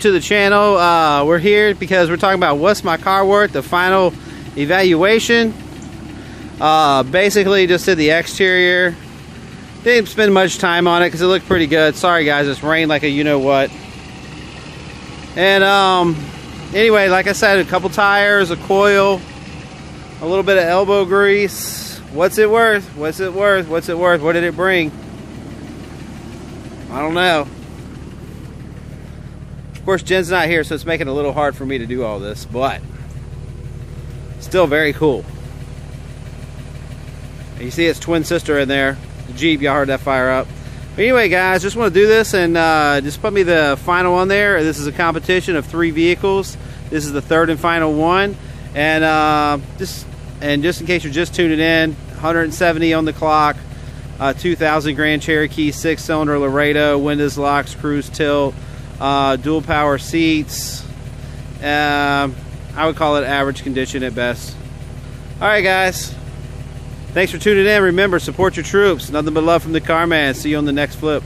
To the channel. We're here because we're talking about what's my car worth, the final evaluation. Basically just did the exterior. Didn't spend much time on it because it looked pretty good. Sorry guys, it's rained like a you know what. And anyway, like I said, a couple tires, a coil, a little bit of elbow grease. What's it worth? What's it worth? What's it worth? What did it bring? I don't know. Of course, Jen's not here, so it's making it a little hard for me to do all this, but still very cool. And you see its twin sister in there, the Jeep. Y'all heard that fire up. But anyway, guys, just want to do this and just put me the final on there. This is a competition of 3 vehicles. This is the third and final one. And just in case you're just tuning in, 170 on the clock, 2000 Grand Cherokee, 6-cylinder Laredo, windows locks, cruise tilt. Dual power seats. I would call it average condition at best. Alright guys, thanks for tuning in. Remember, support your troops. Nothing but love from the car man. See you on the next flip.